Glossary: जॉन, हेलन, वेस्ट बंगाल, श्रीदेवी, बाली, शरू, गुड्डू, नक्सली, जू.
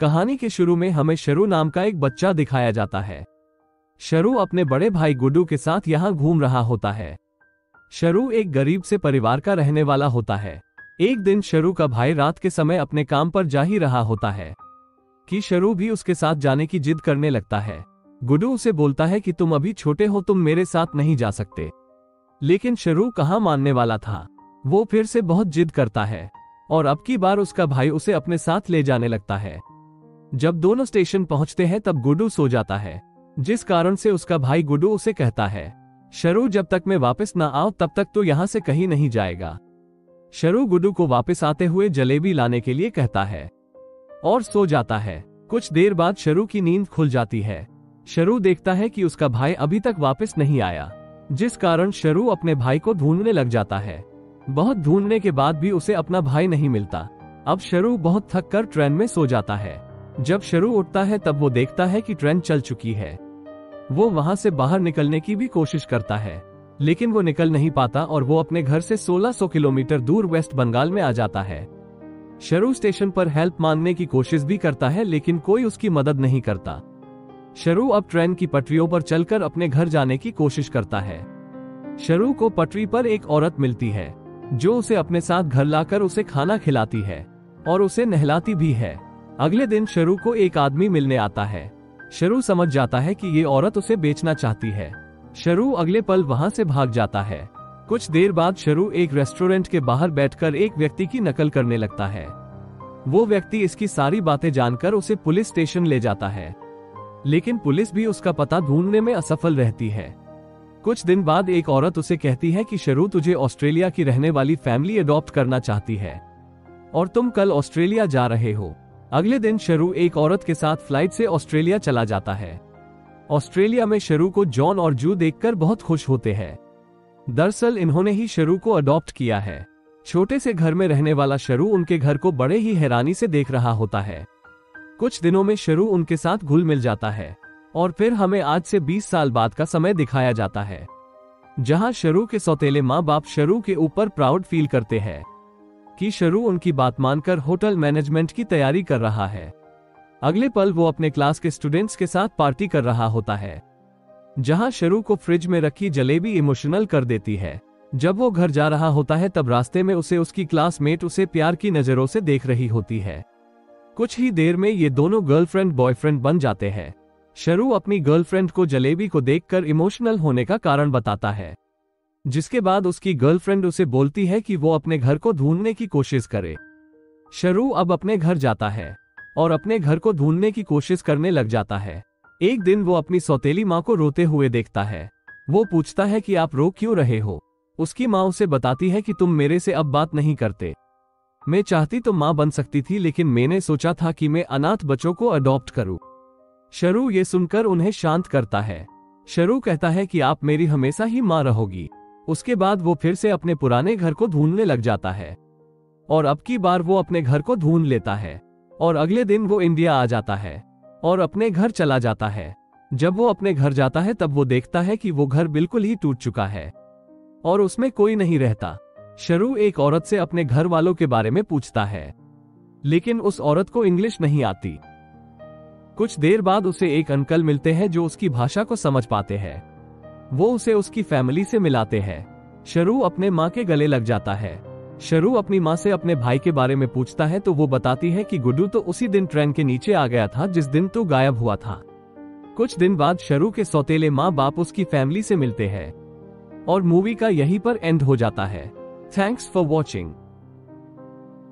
कहानी के शुरू में हमें शरू नाम का एक बच्चा दिखाया जाता है। शरू अपने बड़े भाई गुड्डू के साथ यहाँ घूम रहा होता है। शरू एक गरीब से परिवार का रहने वाला होता है। एक दिन शरू का भाई रात के समय अपने काम पर जा ही रहा होता है कि शरू भी उसके साथ जाने की जिद करने लगता है। गुड्डू उसे बोलता है कि तुम अभी छोटे हो, तुम मेरे साथ नहीं जा सकते। लेकिन शरू कहाँ मानने वाला था, वो फिर से बहुत जिद करता है और अब की बार उसका भाई उसे अपने साथ ले जाने लगता है। जब दोनों स्टेशन पहुंचते हैं तब गुड्डू सो जाता है, जिस कारण से उसका भाई गुड्डू उसे कहता है शरू जब तक मैं वापस ना आऊं तब तक तो यहाँ से कहीं नहीं जाएगा। शरू गुड्डू को वापस आते हुए जलेबी लाने के लिए कहता है और सो जाता है। कुछ देर बाद शरू की नींद खुल जाती है। शरू देखता है कि उसका भाई अभी तक वापस नहीं आया, जिस कारण शरू अपने भाई को ढूंढने लग जाता है। बहुत ढूंढने के बाद भी उसे अपना भाई नहीं मिलता। अब शरू बहुत थक कर ट्रेन में सो जाता है। जब शरू उठता है तब वो देखता है कि ट्रेन चल चुकी है। वो वहां से बाहर निकलने की भी कोशिश करता है लेकिन वो निकल नहीं पाता और वो अपने घर से 1600 किलोमीटर दूर वेस्ट बंगाल में आ जाता है। शरू स्टेशन पर हेल्प मांगने की कोशिश भी करता है लेकिन कोई उसकी मदद नहीं करता। शरू अब ट्रेन की पटरियों पर चलकर अपने घर जाने की कोशिश करता है। शरू को पटरी पर एक औरत मिलती है जो उसे अपने साथ घर लाकर उसे खाना खिलाती है और उसे नहलाती भी है। अगले दिन शरू को एक आदमी मिलने आता है। शरू समझ जाता है कि ये औरत उसे बेचना चाहती है। शरू अगले पल वहां से भाग जाता है। कुछ देर बाद शरू एक रेस्टोरेंट के बाहर बैठकर एक व्यक्ति की नकल करने लगता है। वो व्यक्ति इसकी सारी बातें जानकर उसे पुलिस स्टेशन ले जाता है लेकिन पुलिस भी उसका पता ढूंढने में असफल रहती है। कुछ दिन बाद एक औरत उसे कहती है कि शरू तुझे ऑस्ट्रेलिया की रहने वाली फैमिली अडॉप्ट करना चाहती है और तुम कल ऑस्ट्रेलिया जा रहे हो। अगले दिन शरू एक औरत के साथ फ्लाइट से ऑस्ट्रेलिया चला जाता है। ऑस्ट्रेलिया में शरू को जॉन और जू देखकर बहुत खुश होते हैं। दरअसल इन्होंने ही शरू को अडॉप्ट किया है। छोटे से घर में रहने वाला शरू उनके घर को बड़े ही हैरानी से देख रहा होता है। कुछ दिनों में शरू उनके साथ घुल मिल जाता है और फिर हमें आज से 20 साल बाद का समय दिखाया जाता है, जहां शरू के सौतेले माँ बाप शरू के ऊपर प्राउड फील करते हैं कि शरू उनकी बात मानकर होटल मैनेजमेंट की तैयारी कर रहा है। अगले पल वो अपने क्लास के स्टूडेंट्स के साथ पार्टी कर रहा होता है, जहां शरू को फ्रिज में रखी जलेबी इमोशनल कर देती है। जब वो घर जा रहा होता है तब रास्ते में उसे उसकी क्लासमेट उसे प्यार की नजरों से देख रही होती है। कुछ ही देर में ये दोनों गर्लफ्रेंड बॉयफ्रेंड बन जाते हैं। शरू अपनी गर्लफ्रेंड को जलेबी को देखकर इमोशनल होने का कारण बताता है, जिसके बाद उसकी गर्लफ्रेंड उसे बोलती है कि वो अपने घर को ढूंढने की कोशिश करे। शरू अब अपने घर जाता है और अपने घर को ढूंढने की कोशिश करने लग जाता है। एक दिन वो अपनी सौतेली माँ को रोते हुए देखता है। वो पूछता है कि आप रो क्यों रहे हो। उसकी माँ उसे बताती है कि तुम मेरे से अब बात नहीं करते। मैं चाहती तो माँ बन सकती थी लेकिन मैंने सोचा था कि मैं अनाथ बच्चों को अडॉप्ट करूँ। शरू ये सुनकर उन्हें शांत करता है। शरू कहता है कि आप मेरी हमेशा ही माँ रहोगी। उसके बाद वो फिर से अपने पुराने घर को ढूंढने लग जाता है और अब की बार वो अपने घर को ढूंढ लेता है और अगले दिन वो इंडिया आ जाता है और अपने घर चला जाता है। जब वो अपने घर जाता है तब वो देखता है कि वो घर बिल्कुल ही टूट चुका है और उसमें कोई नहीं रहता। शरू एक औरत से अपने घर वालों के बारे में पूछता है लेकिन उस औरत को इंग्लिश नहीं आती। कुछ देर बाद उसे एक अंकल मिलते हैं जो उसकी भाषा को समझ पाते हैं। वो उसे उसकी फैमिली से मिलाते हैं। शरू अपने माँ के गले लग जाता है। शरू अपनी माँ से अपने भाई के बारे में पूछता है तो वो बताती है कि गुड्डू तो उसी दिन ट्रेन के नीचे आ गया था जिस दिन तो गायब हुआ था। कुछ दिन बाद शरू के सौतेले माँ बाप उसकी फैमिली से मिलते हैं और मूवी का यहीं पर एंड हो जाता है। Thanks for watching.